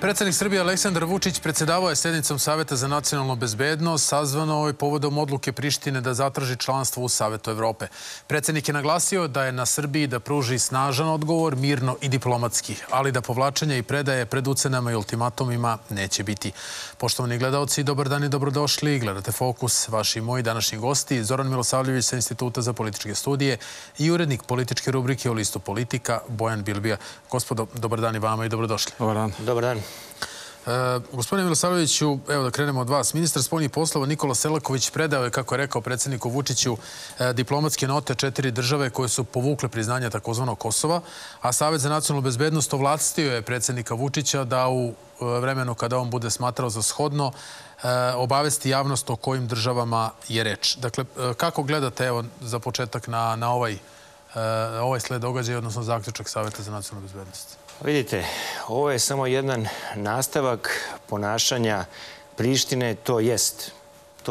Predsjednik Srbije Aleksandar Vučić predsjedavao je sjednicom Saveta za nacionalnu bezbednost, sazvano je povodom odluke Prištine da zatraži članstvo u Savetu Evrope. Predsjednik je naglasio da je na Srbiji da pruži snažan odgovor, mirno i diplomatski, ali da povlačenja i predaje pred ucenama i ultimatumima neće biti. Poštovani gledalci, dobar dan i dobrodošli. Gledate Fokus. Vaši i moji današnji gosti, Zoran Milosavljević sa Instituta za političke studije i urednik političke rubrike o listu Politika, Bojan Bilbija. Gospodo, dobar dan i vama i dobrodošli. Dobar dan. Gospodine Milosavljeviću, evo da krenemo od vas. Ministar spoljnih poslova Nikola Selaković predao je, kako je rekao predsjedniku Vučiću, diplomatske note 4 države koje su povukle priznanja takozvanog Kosova, a Savet za nacionalnu bezbednost ovlastio je predsjednika Vučića da u vremenu kada on bude smatrao za shodno obavesti javnost o kojim državama je reč. Dakle, kako gledate, evo, za početak na ovaj sled događaja, odnosno zaključak Saveta za nacionalnu bezbednost? Vidite, ovo je samo jedan nastavak ponašanja Prištine, to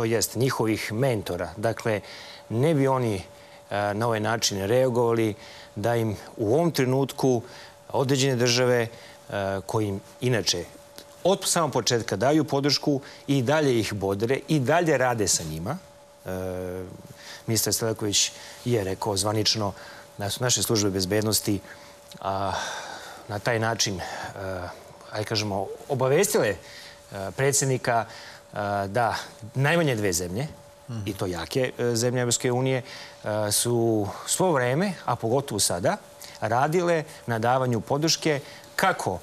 jest njihovih mentora. Dakle, ne bi oni na ovaj način reagovali da im u ovom trenutku određene države kojim inače od samog početka daju podršku i dalje ih bodre i dalje rade sa njima. Ministar Selaković je rekao zvanično da su naše službe bezbednosti na taj način, ajde kažemo, obavestile predsjednika da najmanje 2 zemlje, i to jake zemlje Evropske unije, su svo vreme, a pogotovo sada, radile na davanju podrške kako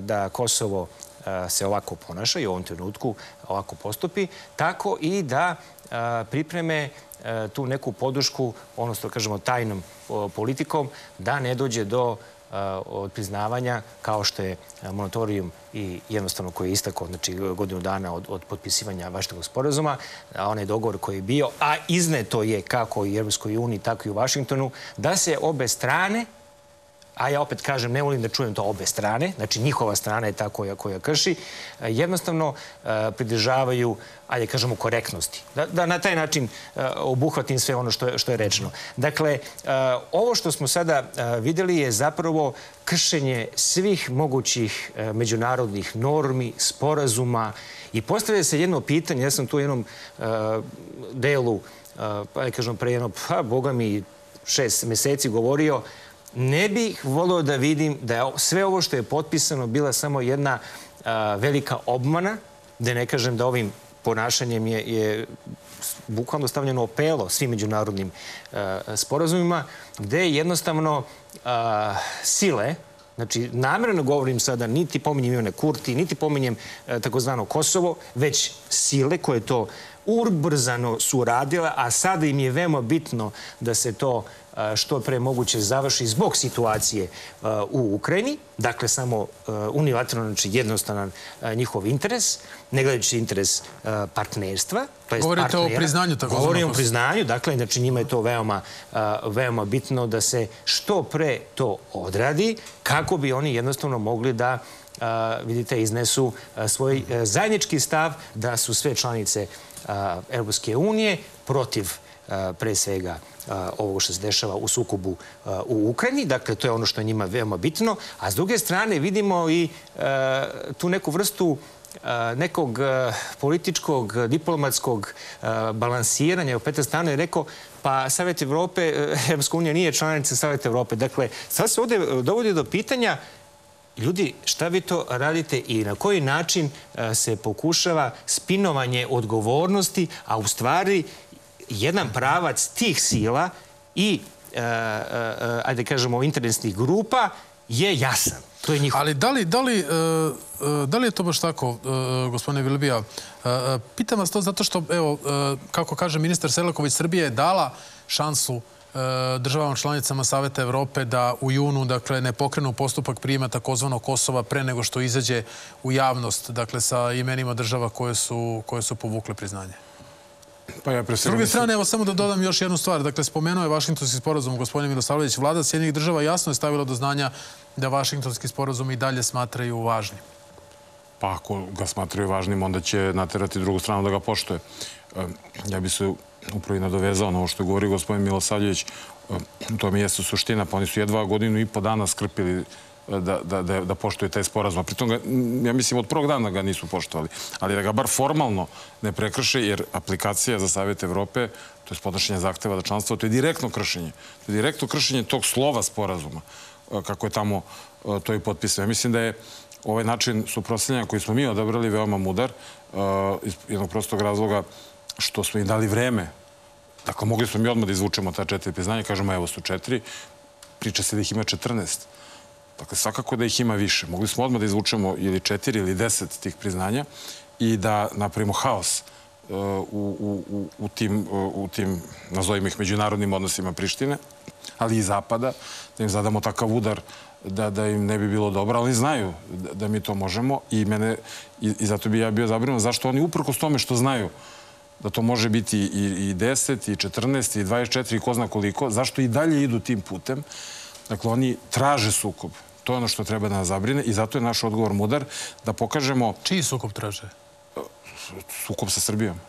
da Kosovo se ovako ponaša i u ovom trenutku ovako postupi, tako i da pripreme tu neku podršku, odnosno, kažemo, tajnom politikom, da ne dođe do od priznavanja, kao što je monitorijum i jednostavno koji je istakao, znači godinu dana od potpisivanja Vašingtonskog sporazuma, onaj dogovor koji je bio, a izneto je kako i u Evropskoj uniji, tako i u Vašingtonu, da se obe strane, a ja opet kažem, ne volim da čujem to obe strane, znači njihova strana je ta koja krši, jednostavno pridržavaju, ajde kažemo, korektnosti. Da na taj način obuhvatim sve ono što je rečeno. Dakle, ovo što smo sada vidjeli je zapravo kršenje svih mogućih međunarodnih normi, sporazuma i postavlja se jedno pitanje, ja sam tu u jednom delu, ajde kažemo, pre jedno, pa boga mi 6 meseci govorio, ne bih volio da vidim da je sve ovo što je potpisano bila samo jedna velika obmana, da ne kažem da ovim ponašanjem je bukvalno stavljeno opelo svim međunarodnim sporazumima, gde jednostavno sile, znači namjerno govorim sada, niti pominjem Ivone Kurti, niti pominjem takozvano Kosovo, već sile koje to ubrzano su radile, a sada im je veoma bitno da se to što pre moguće završi zbog situacije u Ukrajini. Dakle, samo unilateralno, znači jednostavan njihov interes, ne gledajući interes partnerstva. Govorite o priznanju takozvanog. Govorim o priznanju, dakle, znači njima je to veoma bitno da se što pre to odradi kako bi oni jednostavno mogli da, vidite, iznesu svoj zajednički stav da su sve članice Evropske unije protiv pre svega ovoga što se dešava u sukobu u Ukrajini. Dakle, to je ono što je njima veoma bitno. A s druge strane vidimo i tu neku vrstu nekog političkog, diplomatskog balansiranja. Petra Stana je rekao, pa Savet Evrope, Evropska unija nije članica Saveta Evrope. Dakle, sad se ovdje dovodi do pitanja, ljudi, šta vi to radite i na koji način se pokušava spinovanje odgovornosti, a u stvari jedan pravac tih sila i, ajde kažemo, interesnih grupa je jasan. To je njihov. Ali da li je to baš tako, gospodine Bilbija? Pitam vas to zato što, evo, kako kaže ministar Selaković, Srbije je dala šansu državama članicama Saveta Evrope da u junu, dakle, ne pokrenu postupak prijema takozvanog Kosova pre nego što izađe u javnost, dakle, sa imenima država koje su povukle priznanje. S druge strane, evo samo da dodam još jednu stvar. Dakle, spomenuo je Vašingtonski sporazum, gospodin Milosavljević. Vlada Sjedinjenih država jasno je stavila do znanja da Vašingtonski sporazum i dalje smatraju važnim. Pa ako ga smatraju važnim, onda će naterati drugu stranu da ga poštuje. Ja bi se upravo i nadovezao na ovo što je govorio gospodin Milosavljević. To mi jeste suština. Pa oni su jedva godinu i po dana skrpili da poštuje taj sporazum. Pritom, ja mislim, od prvog dana ga nisu poštovali, ali da ga bar formalno ne prekrše, jer aplikacija za Savet Evrope, to je podnošenje zahteva za članstvo, to je direktno kršenje. To je direktno kršenje tog slova sporazuma, kako je tamo to i potpisano. Ja mislim da je ovaj način suprotstavljanja koji smo mi odabrali veoma mudar, iz jednog prostog razloga što smo im dali vreme. Dakle, mogli smo mi odmah da izvučemo ta 4 priznanja, kažemo evo su 4, priča se da ih ima 14. Dakle, svakako da ih ima više. Mogli smo odmah da izvučemo ili 4 ili 10 tih priznanja i da napravimo haos u tim, nazovimo ih, međunarodnim odnosima Prištine, ali i Zapada, da im zadamo takav udar da im ne bi bilo dobro, ali znaju da mi to možemo i zato bi ja bio zabrinut zašto oni uprkos tome što znaju da to može biti i 10, i 14, i 24, i ko zna koliko, zašto i dalje idu tim putem. Dakle, oni traže sukob. To je ono što treba da nas zabrine i zato je naš odgovor mudar da pokažemo... Čiji sukob traže? Sukob sa Srbijom.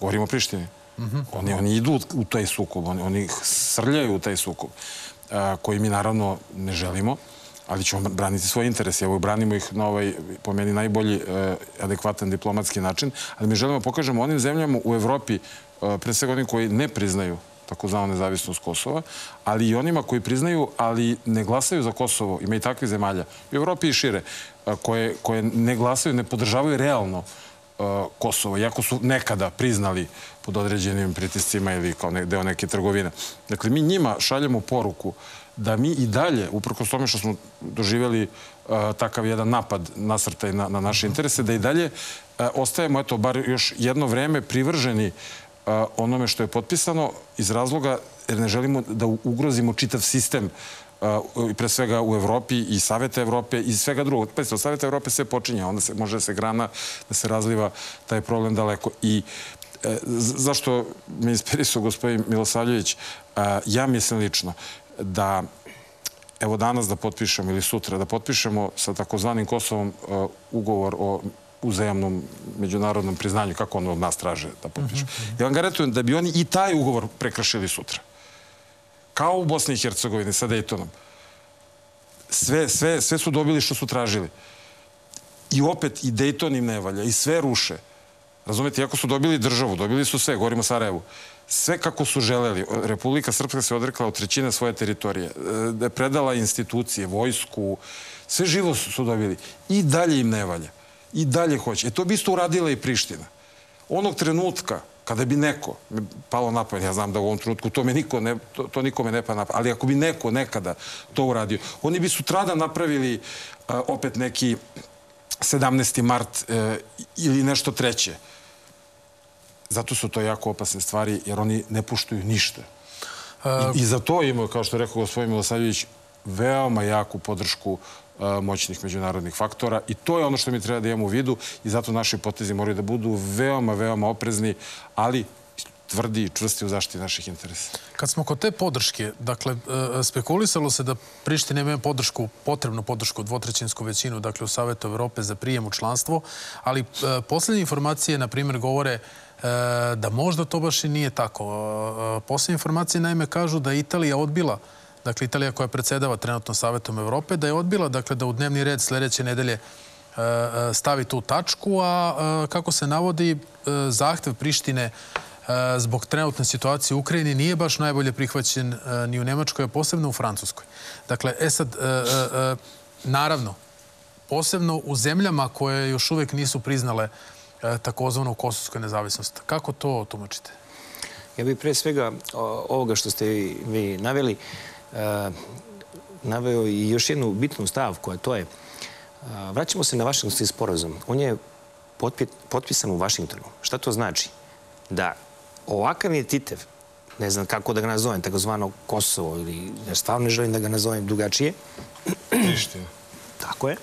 Govorimo o Prištini. Oni idu u taj sukob, oni srljaju u taj sukob, koji mi naravno ne želimo, ali ćemo braniti svoje interese. Evo, branimo ih na ovaj, po meni, najbolji adekvatan diplomatski način, ali mi želimo pokažemo onim zemljama u Evropi, pre svega onim koji ne priznaju takozvanu nezavisnost Kosova, ali i onima koji priznaju, ali ne glasaju za Kosovo, ima i takvih zemalja, u Evropi i šire, koje ne glasaju, ne podržavaju realno Kosovo, iako su nekada priznali pod određenim pritiscima ili kao deo neke trgovine. Dakle, mi njima šaljemo poruku da mi i dalje, uprkos tome što smo doživjeli takav jedan napad nasrtaj na naše interese, da i dalje ostajemo, eto, bar još jedno vreme privrženi onome što je potpisano iz razloga jer ne želimo da ugrozimo čitav sistem pre svega u Evropi i Saveta Evrope i svega drugog. Od Saveta Evrope sve počinje, onda može da se grana, da se razliva taj problem daleko. I zašto me inspirisao gospodin Milosavljević? Ja mislim lično da, evo danas da potpišemo ili sutra, da potpišemo sa takozvanim Kosovom ugovor o uzajamnom međunarodnom priznanju, kako ono od nas traže da potpišemo. Ja vam garantujem da bi oni i taj ugovor prekršili sutra. Kao u Bosni i Hercegovini sa Dejtonom. Sve su dobili što su tražili. I opet i Dejton im ne valja, i sve ruše. Razumete, iako su dobili državu, dobili su sve, govorimo o Sarajevu. Sve kako su želeli. Republika Srpska se odrekla od trećine svoje teritorije. Predala institucije, vojsku, sve živo su dobili. I dalje im ne valja. I dalje hoće. E to bi isto uradila i Priština. Onog trenutka kada bi neko palo na pamet, ja znam da u ovom trenutku to nikome ne pa na pamet, ali ako bi neko nekada to uradio, oni bi sutradan napravili opet neki 17. mart ili nešto treće. Zato su to jako opasne stvari, jer oni ne poštuju ništa. I za to imaju, kao što je rekao gospodin Milosavljević, veoma jaku podršku moćnih međunarodnih faktora i to je ono što mi treba da imamo u vidu i zato naši potezi moraju da budu veoma, veoma oprezni, ali tvrdi i čvrsti u zaštiti naših interesa. Kad smo kod te podrške, dakle, spekulisalo se da Priština ima podršku, potrebnu podršku, dvotrećinsku većinu, dakle, u Savetu Evrope za prijem u članstvo, ali posljednje informacije, na primjer, govore da možda to baš i nije tako. Posljednje informacije, naime, kažu da je Italija odbila, dakle, Italija koja predsedava trenutno Savetom Evrope, da je odbila da u dnevni red sljedeće nedelje stavi tu tačku, a kako se navodi, zahtev Prištine zbog trenutne situacije u Ukrajini nije baš najbolje prihvaćen ni u Nemačkoj, a posebno u Francuskoj. Dakle, sad, naravno, posebno u zemljama koje još uvijek nisu priznale takozvanu kosovsku nezavisnost. Kako to tumačite? Ja bih pre svega ovoga što ste vi naveli, naveo i još jednu bitnu stavku, a to je, vraćamo se na Vašingtonski sporazum. On je potpisan u Vašingtonu. Šta to znači? Da ovakav entitev, ne znam kako da ga nazovem, takozvano Kosovo, ili ja stvarno ne želim da ga nazovem drugačije, tako je,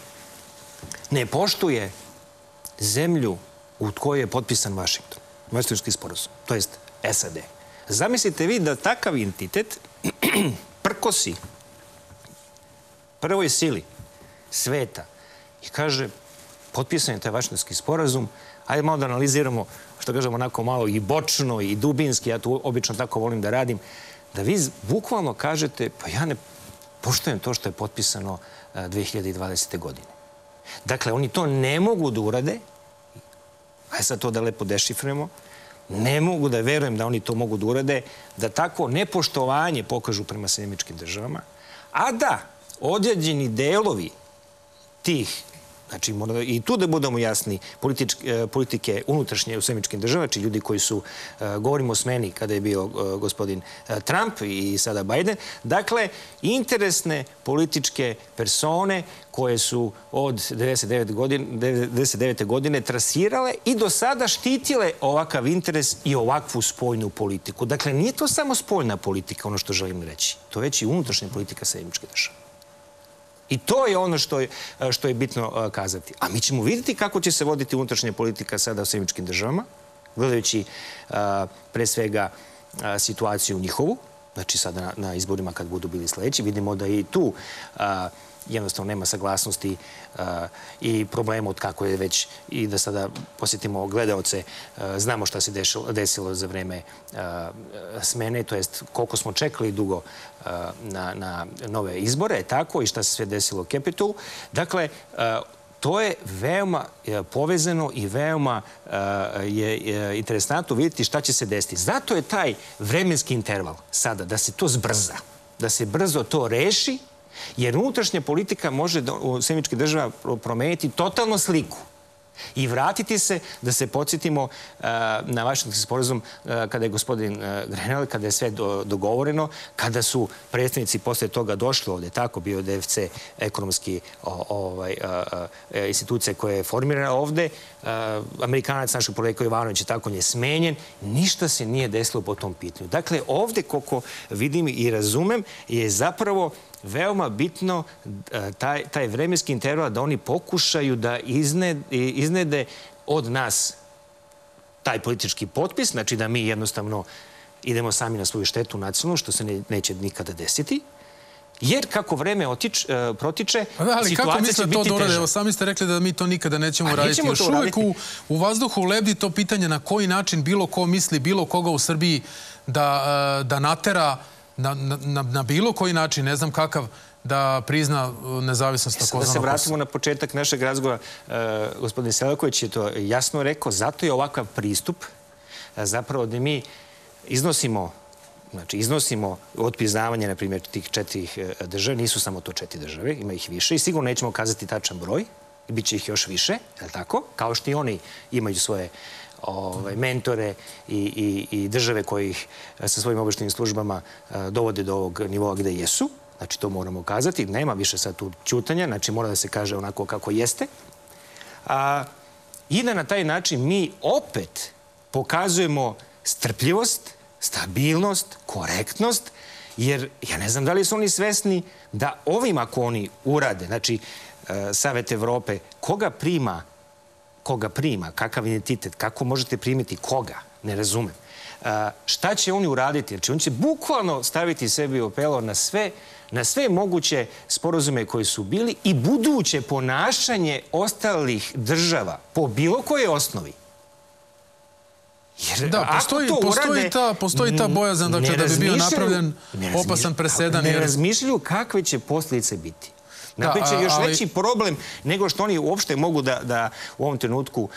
ne poštuje zemlju u kojoj je potpisan Vašington, Vašingtonski sporazum, to jest SAD. Zamislite vi da takav entitet prkosi prvoj sili sveta i kaže, potpisan je taj Vašingtonski sporazum, ajde malo da analiziramo, što kažemo onako malo i bočno i dubinski, ja tu obično tako volim da radim, da vi bukvalno kažete, pa ja poštujem to što je potpisano 2020. godine. Dakle, oni to ne mogu da urade, a sad to da lepo dešifrujemo, ne mogu da verujem da oni to mogu da urade, da tako nepoštovanje pokažu prema Sjedinjenim državama, a da određeni delovi tih, znači i tu da budemo jasni, politike unutrašnje u Sjedinjenim državama, znači ljudi koji su, govorimo o smeni kada je bio gospodin Trump i sada Biden, dakle, interesne političke persone koje su od 99. godine trasirale i do sada štitile ovakav interes i ovakvu spoljnu politiku. Dakle, nije to samo spoljna politika, ono što želim reći. To je već i unutrašnja politika Sjedinjenih država. I to je ono što je bitno kazati. A mi ćemo vidjeti kako će se voditi unutrašnja politika sada u Sjedinjenim državama, gledajući pre svega situaciju njihovu, znači sada na izborima kad budu bili sljedeći. Vidimo da je i tu jednostavno nema saglasnosti i problema od kako je već i da sada posjetimo gledaoce, znamo šta se desilo za vreme smene, to jest koliko smo čekali dugo na nove izbore, tako i šta se sve desilo u Capitolu. Dakle, to je veoma povezano i veoma je interesantno vidjeti šta će se desiti. Zato je taj vremenski interval sada da se to zbrza, da se brzo to reši, jer unutrašnja politika može u Sjedinjenim državama promijeniti totalno sliku i vratiti se, da se podsjetimo na Vašingtonski sporazum kada je gospodin Grenell, kada je sve dogovoreno, kada su predstavnici posle toga došli ovdje, tako bio DFC ekonomski institucija koja je formirana ovdje, Amerikanac našeg projekta Ivanović je tako nje smenjen, ništa se nije desilo po tom pitanju. Dakle, ovdje koliko vidim i razumem je zapravo veoma bitno taj vremenski interval da oni pokušaju da iznede od nas taj politički potpis, znači da mi jednostavno idemo sami na svoju štetu nacionalnu, što se neće nikada desiti. Jer kako vreme protiče, situacija će biti teža. Ali kako misle to da urade? Evo, sami ste rekli da mi to nikada nećemo raditi. Još uvijek u vazduhu lebdi to pitanje na koji način bilo ko misli bilo koga u Srbiji da natera na bilo koji način, ne znam kakav, da prizna nezavisnost takozvanog Kosova. Da se vratimo na početak našeg razgovora. Gospodin Selaković je to jasno rekao. Zato je ovakav pristup zapravo da mi iznosimo otpriznavanje, na primjer, tih 4 države. Nisu samo to 4 države, ima ih više i sigurno nećemo kazati tačan broj. Biće ih još više, kao što i oni imaju svoje mentore i države koje ih sa svojim obavještajnim službama dovode do ovog nivoa gde jesu. Znači, to moramo kazati. Nema više sad tu ćutanja. Znači, mora da se kaže onako kako jeste. I da na taj način mi opet pokazujemo strpljivost, stabilnost, korektnost, jer ja ne znam da li su oni svesni da ovim ako oni urade, znači, Savet Evrope, koga prima, kakav identitet, kako možete primiti koga, ne razumem. Šta će oni uraditi? Znači, on će bukvalno staviti sebi opelo na sve moguće sporazume koji su bili i buduće ponašanje ostalih država po bilo koje osnovi. Da, postoji ta bojazan da bi bio napravljen opasan presedan. Ne razmišljaju kakve će posljedice biti. Napriče, još veći problem nego što oni uopšte mogu da u ovom trenutku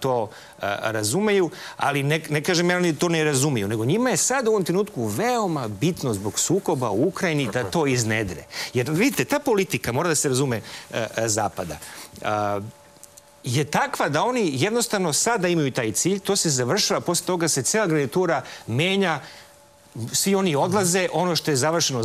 to razumeju, ali ne kažem jer oni to ne razumeju, nego njima je sad u ovom trenutku veoma bitno zbog sukoba u Ukrajini da to iznedre. Jer vidite, ta politika, mora da se razume Zapada, je takva da oni jednostavno sada imaju taj cilj, to se završava, posle toga se cela garnitura menja, svi oni odlaze, ono što je završeno,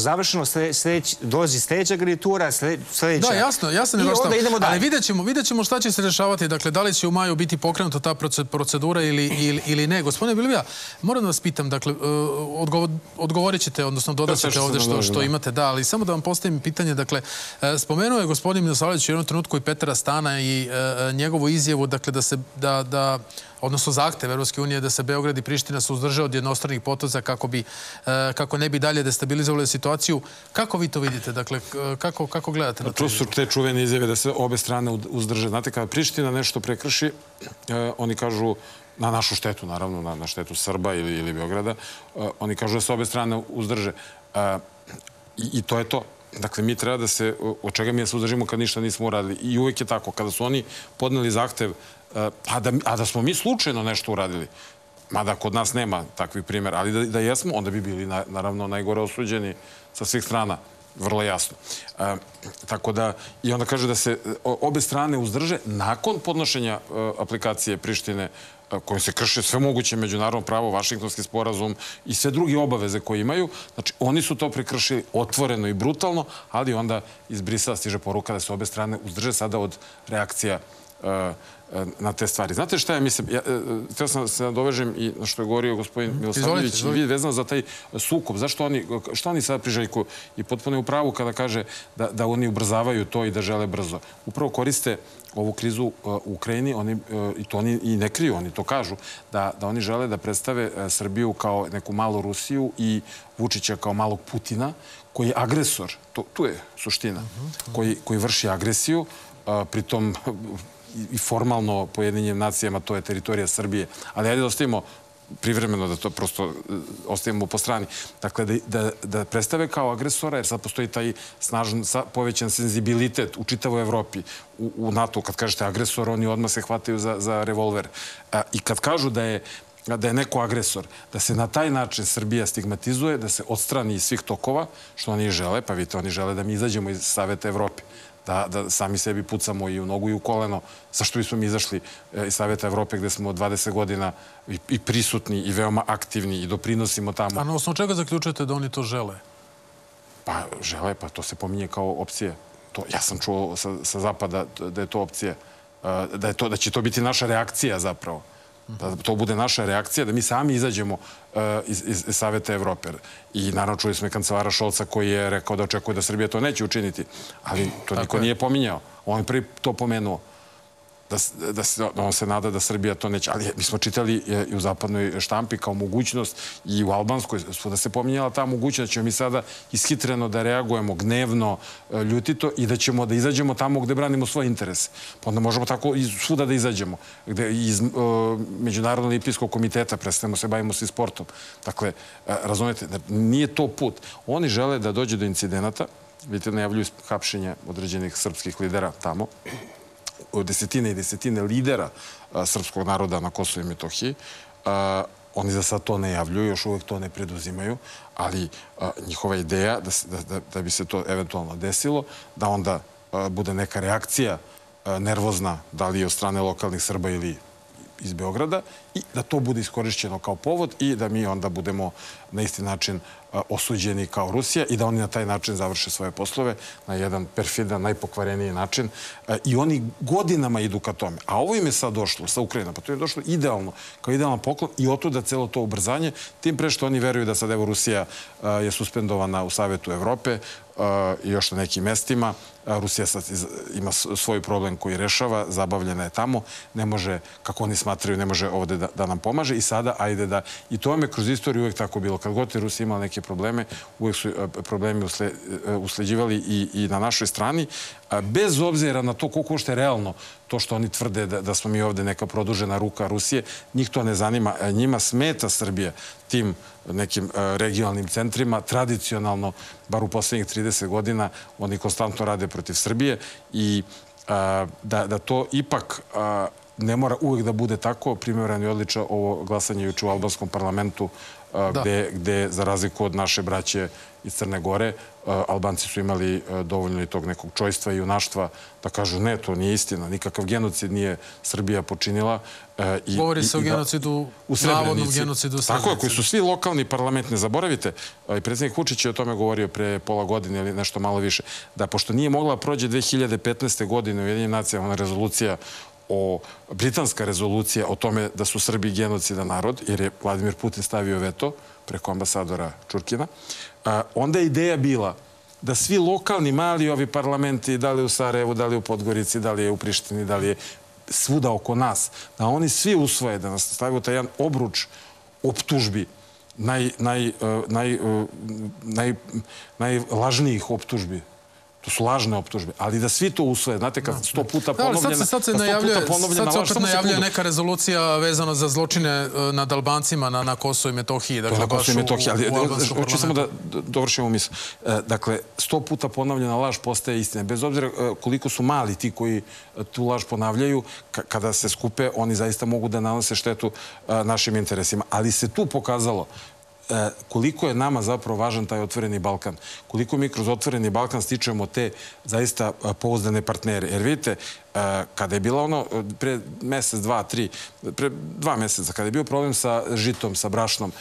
dolazi sljedeća garnitura, sljedeća... Da, jasno, jasno. I onda idemo dalje. Ali vidjet ćemo šta će se rešavati, dakle, da li će u maju biti pokrenuta ta procedura ili ne. Gospodine Bilbija, moram da vas pitam, dakle, odgovorit ćete, odnosno dodat ćete ovdje što imate, da, ali samo da vam postavim pitanje, dakle, spomenuo je gospodin Milosavljević u jednom trenutku i Petra Stana i njegovu izjavu, dakle, da odnosno zahtev Evropske unije da se Beograd i Priština suzdrže od jednostranih poteza kako ne bi dalje destabilizovali situaciju. Kako vi to vidite? Dakle, kako gledate na to? To su te čuvene izjave da se obe strane uzdrže. Znate, kada Priština nešto prekrši, oni kažu, na našu štetu, naravno, na štetu Srba ili Beograda, oni kažu da se obe strane uzdrže. I to je to. Dakle, mi treba da se, od čega mi se uzdržimo kad ništa nismo uradili. I uvijek je tako. Kada su oni podneli zahtev, a da smo mi slučajno nešto uradili, mada kod nas nema takvih primjera, ali da jesmo, onda bi bili, naravno, najgore osuđeni sa svih strana. Vrlo jasno. Tako da, i onda kaže da se obe strane uzdrže nakon podnošenja aplikacije Prištine kojom se krše sve moguće međunarodno pravo, Vašingtonski sporazum i sve druge obaveze koje imaju. Znači, oni su to prekršili otvoreno i brutalno, ali onda iz Brisela stiže poruka da se obe strane uzdrže sada od reakcija na te stvari. Znate šta ja mislim? Htio sam da se nadovežem i na što je govorio gospodin Milosavljević i vezano za taj sukob. Što oni sada priželjkuju? I potpuno je u pravu kada kaže da oni ubrzavaju to i da žele brzo. Upravo koriste ovu krizu u Ukrajini i to oni i ne kriju, oni to kažu, da oni žele da predstave Srbiju kao neku malu Rusiju i Vučića kao malog Putina, koji je agresor. Tu je suština. Koji vrši agresiju, pritom i formalno po Ujedinjenim nacijama to je teritorija Srbije. Ali hajde da ostavimo privremeno, da to prosto ostavimo po strani. Dakle, da predstave kao agresora, jer sad postoji taj snažan, povećan senzibilitet u čitavoj Evropi. U NATO, kad kažete agresor, oni odmah se hvataju za revolver. I kad kažu da je neko agresor, da se na taj način Srbija stigmatizuje, da se odstrani iz svih tokova, što oni žele, pa vidite, oni žele da mi izađemo iz Saveta Evrope, da sami sebi pucamo i u nogu i u koleno. Zašto bismo mi izašli iz Saveta Evrope gde smo 20 godina i prisutni i veoma aktivni i doprinosimo tamo? A na osnovu čega zaključujete da oni to žele? Pa žele, pa to se pominje kao opcije. Ja sam čuo sa Zapada da je to opcija, da će to biti naša reakcija zapravo. Da to bude naša reakcija, da mi sami izađemo iz Saveta Evrope. I naravno čuli smo i kancelara Šolca koji je rekao da očekuje da Srbija to neće učiniti. Ali to niko nije pominjao. On je prvi to pomenuo. On se nada da Srbija to neće. Ali mi smo čitali i u zapadnoj štampi kao mogućnost i u albanskoj da se pominjala ta mogućnost da ćemo mi sada ishitreno da reagujemo gnevno, ljutito i da ćemo da izađemo tamo gde branimo svoje interese. Pa onda možemo tako svuda da izađemo. Iz Međunarodnog olimpijskog komiteta prestanemo se, bavimo se sportom. Dakle, razumete, nije to put. Oni žele da dođe do incidenata. Vidite, najavljuju hapšenje određenih srpskih lidera tamo. Desetine i desetine lidera srpskog naroda na Kosovo i Metohiji. Oni za sad to ne javljuju, još uvek to ne preduzimaju, ali njihova ideja da bi se to eventualno desilo, da onda bude neka reakcija nervozna, da li je od strane lokalnih Srba ili iz Beograda, i da to bude iskorišćeno kao povod i da mi onda budemo na isti način osuđeni kao Rusija i da oni na taj način završe svoje poslove na jedan perfidan, najpokvareniji način. I oni godinama idu ka tome. A ovo im je sad došlo, sa Ukrajina, pa to im je došlo idealno, kao idealan poklon i otuda celo to ubrzanje, tim pre što oni veruju da sad evo Rusija je suspendovana u Savetu Evrope i još na nekim mestima. Rusija sad ima svoj problem koji rešava, zabavljena je tamo, ne može, kako oni smatraju, ne može ovde da nam pomaže i sada, ajde da... I to vam je kroz istoriju uvek tako bilo. Kad god je Rusija imala neke probleme, uvek su problemi usleđivali i na našoj strani, bez obzira na to koliko što je realno to što oni tvrde da smo mi ovde neka produžena ruka Rusije, njih to ne zanima. Njima smeta Srbija tim nekim regionalnim centrima. Tradicionalno, bar u poslednjih 30 godina, oni konstantno rade protiv Srbije i da to ipak ne mora uvek da bude tako. Primeran je odličan ovo glasanje juče u albanskom parlamentu gde, za razliku od naše braće iz Crne Gore, Albanci su imali dovoljno i tog nekog čojstva i junaštva da kažu ne, to nije istina, nikakav genocid nije Srbija počinila. Govori se o genocidu, navodnom genocidu u Srebrenici. Tako je, koji su svi lokalni parlament, ne zaboravite, i predsjednik Vučić je o tome govorio pre pola godine ili nešto malo više, da pošto nije mogla prođe 2015. godine u Ujedinjenim nacijama ona rezolucija, britanska rezolucija o tome da su Srbi genocidan narod, jer je Vladimir Putin stavio veto preko ambasadora Čurkina, onda je ideja bila da svi lokalni mali ovi parlamenti, da li je u Sarajevu, da li je u Podgorici, da li je u Prištini, da li je svuda oko nas, da oni svi usvoje, da nas stavio taj jedan obruč optužbi, najlažnijih optužbi. To su lažne optužbe, ali da svi to usvoje. Znate, kad 100 puta ponovljena... Sad se opet najavljuje neka rezolucija vezana za zločine nad Albancima na Kosovo i Metohiji. To je na Kosovo i Metohiji, ali hoću samo da dovršimo misl. Dakle, 100 puta ponovljena laž postaje istina. Bez obzira koliko su mali ti koji tu laž ponavljaju, kada se skupe, oni zaista mogu da nanose štetu našim interesima. Ali se tu pokazalo koliko je nama zapravo važan taj Otvoreni Balkan. Koliko mi kroz Otvoreni Balkan stičemo te zaista pouzdane partnere. Jer vidite, kada je bila ono, pre mesec, dva, tri, pre 2 meseca, kada je bio problem sa žitom, sa brašnom,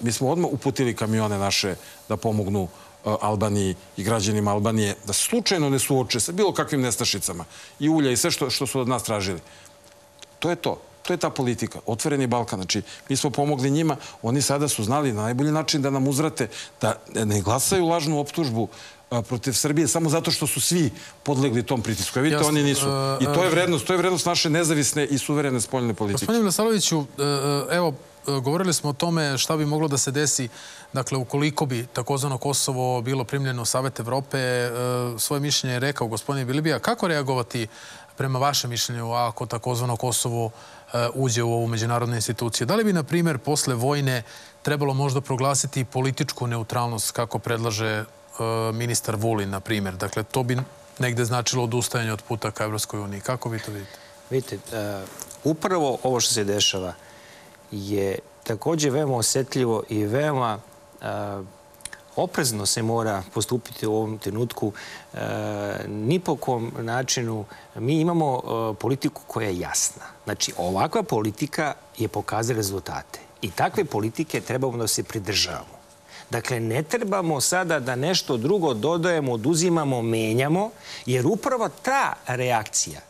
mi smo odmah uputili kamione naše da pomognu Albaniji i građanima Albanije, da slučajno ne suoče sa bilo kakvim nestašicama i ulja i sve što su od nas tražili. To je to. To je ta politika, Otvoreni Balkan. Znači, mi smo pomogli njima, oni sada su znali na najbolji način da nam uzvrate, da ne glasaju lažnu optužbu protiv Srbije samo zato što su svi podlegli tom pritisku. Vidite, oni nisu. I to je vrednost naše nezavisne i suverene spoljne politike. Gospodine Milosavljeviću, evo, govorili smo o tome šta bi moglo da se desi, dakle, ukoliko bi takozvano Kosovo bilo primljeno u Savet Evrope. Svoje mišljenje je rekao gospodin Bilbija. Kako reagovati prema vašem mišljenju ako takozvano Kosovo uđe u ovu međunarodnu instituciju? Da li bi, na primjer, posle vojne trebalo možda proglasiti političku neutralnost, kako predlaže ministar Vulin, na primjer? Dakle, to bi negde značilo odustajanje od puta ka Evropskoj uniji. Kako vi to vidite? Vidite, upravo ovo što se dešava je također veoma osjetljivo i veoma oprezno se mora postupiti u ovom trenutku. Ni po kom načinu mi imamo politiku koja je jasna. Znači, ovakva politika je pokazala rezultate. I takve politike trebamo da se pridržavamo. Dakle, ne trebamo sada da nešto drugo dodajemo, oduzimamo, menjamo, jer upravo ta reakcija,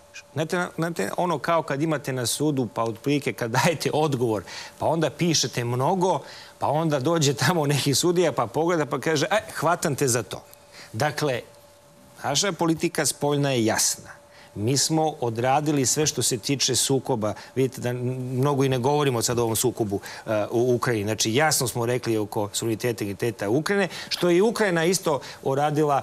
znate, ono kao kad imate na sudu, pa otprilike kad dajete odgovor, pa onda pišete mnogo, pa onda dođe tamo neki sudija, pa pogleda, pa kaže, aj, hvatam te za to. Dakle, naša politika spoljna je jasna. Mi smo odradili sve što se tiče sukoba. Vidite da mnogo i ne govorimo sad o ovom sukobu u Ukrajini. Znači, jasno smo rekli oko suvereniteta i integriteta Ukrajine, što je i Ukrajina isto uradila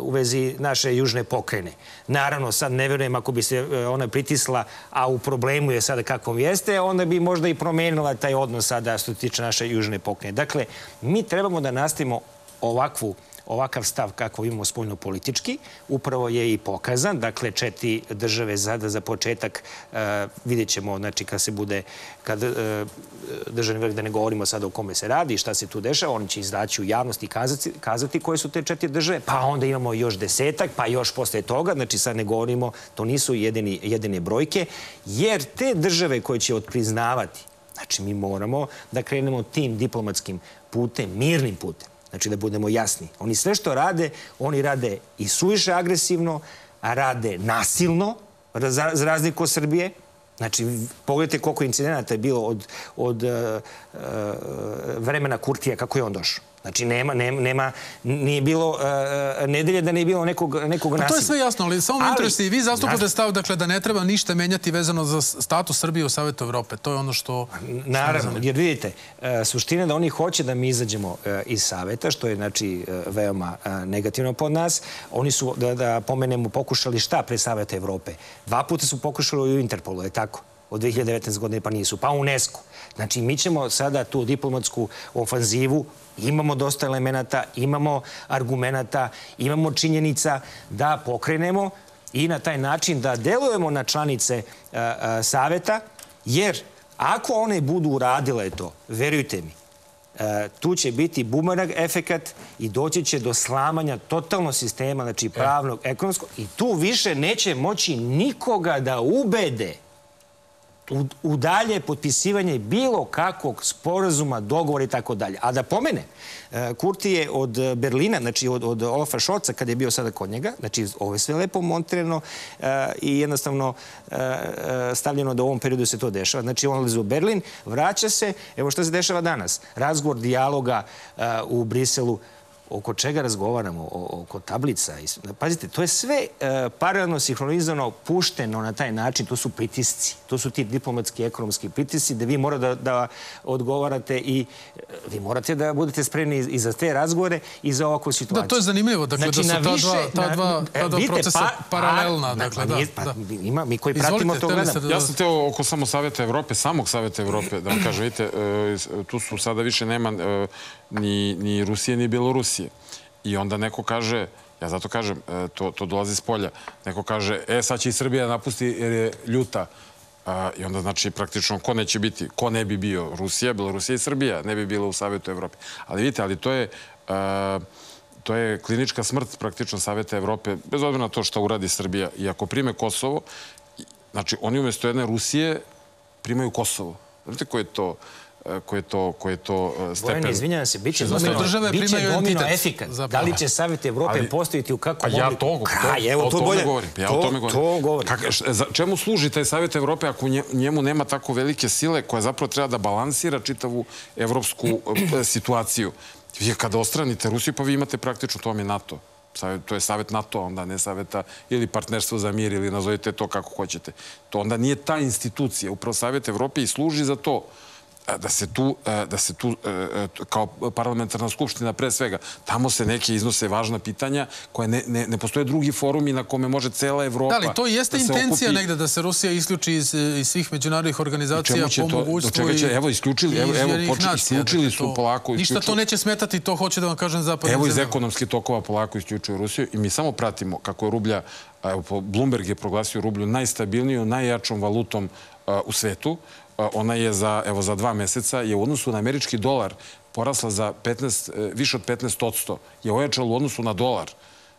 u vezi naše južne pokrajine. Naravno, sad ne vjerujem ako bi se ona pritisla, a u problemu je sada kakvom jeste, onda bi možda i promenila taj odnos sada što se tiče naše južne pokrajine. Dakle, mi trebamo da nastavimo ovakav stav kako imamo spoljno-politički, upravo je i pokazan. Dakle, 4 države sada za početak, vidjet ćemo, znači, kad se bude, kad državni vrh, da ne govorimo sada o kome se radi i šta se tu dešava, oni će izdaći u javnost i kazati koje su te 4 države, pa onda imamo još 10-ak, pa još posle toga, znači sad ne govorimo, to nisu jedine brojke, jer te države koje će otpriznavati, znači mi moramo da krenemo tim diplomatskim putem, mirnim putem. Znači, da budemo jasni. Oni sve što rade, oni rade i suviše agresivno, a rade nasilno, za razliku od Srbije. Znači, pogledajte koliko incidenata je bilo od vremena Kurtija, kako je on došao. Znači, nije bilo nedelje da nije bilo nekog nasilja. To je sve jasno, ali samo me interesuje i vi zastupate stav, dakle, da ne treba ništa menjati vezano za status Srbije u Savetu Evrope. To je ono što... Naravno, jer vidite, suština je da oni hoće da mi izađemo iz Saveta, što je, znači, veoma negativno pod nas. Oni su, da pomenemo, pokušali šta pre Saveta Evrope? 2 puta su pokušali u Interpolu, je tako? Od 2019. godine pa nisu, pa UNESCO. Znači, mi ćemo sada tu diplomatsku ofanzivu, imamo dosta elemenata, imamo argumenata, imamo činjenica da pokrenemo i na taj način da delujemo na članice Saveta, jer ako one budu uradile to, verujte mi, tu će biti bumerang efekat i doći će do slamanja totalno sistema, znači pravnog, ekonomskog, i tu više neće moći nikoga da ubede u dalje potpisivanje bilo kakvog sporazuma, dogovora i tako dalje. A da pomene, Kurti je od Berlina, znači od Olafa Šolca, kada je bio sada kod njega, znači ovo je sve lepo montirano i jednostavno stavljeno da u ovom periodu se to dešava. Znači, on odlazi u Berlin, vraća se, evo što se dešava danas. Razgovor dijaloga u Briselu, oko čega razgovaramo, oko tablica. Pazite, to je sve paralelno, sinhronizovano, pušteno na taj način. To su pritisci. To su ti diplomatski, ekonomski pritisci gde vi morate da odgovarate i vi morate da budete spremni i za te razgovore i za ovakvu situaciju. Da, to je zanimljivo. Dakle, da su ta dva procesa paralelna. Mi koji pratimo to gledamo. Ja sam teo oko samo Saveta Evrope, samog Saveta Evrope, da vam kažem, vidite, tu su sada više nema ni Rusije, ni Belorusije. I onda neko kaže, ja zato kažem, to dolazi s polja, neko kaže, sad će i Srbija napustiti jer je ljuta. I onda znači praktično ko neće biti, ko ne bi bio Rusija, Belorusija i Srbija, ne bi bila u Savetu Evrope. Ali vidite, ali to je klinička smrt praktično Saveta Evrope, bez obzira na to što uradi Srbija. I ako prime Kosovo, znači oni umjesto jedne Rusije primaju Kosovo. Znate koji je to stepen? Bojan, izvinjam se, bit će domino efekat. Da li će Savet Evrope postojiti u kakvom obliku? Ja o tome govorim. Čemu služi taj Savet Evrope ako njemu nema tako velike sile koja zapravo treba da balansira čitavu evropsku situaciju? Kada ostranite Rusiju, pa vi imate praktično, to vam je NATO. To je Savet NATO, onda ne Saveta ili partnerstvo za mir, ili nazovite to kako hoćete. To onda nije ta institucija. Upravo Savet Evrope i služi za to da se tu, kao parlamentarna skupština pre svega, tamo se neke iznose važna pitanja koja ne postoje drugi forumi na kome može cela Evropa da se okupi. Da li to jeste intencija negde da se Rusija isključi iz svih međunarodnih organizacija po mogućstvu i... Evo, isključili su polako... Ništa to neće smetati, to hoće da vam kažem zapadnim zemljama. Evo, iz ekonomskih tokova polako isključuju Rusiju i mi samo pratimo kako je rublja, Bloomberg je proglasio rublju najstabilnijom, najjačom valutom u svetu. Ona je za 2 meseca je u odnosu na američki dolar porasla za više od 15%. Je ojačala u odnosu na dolar,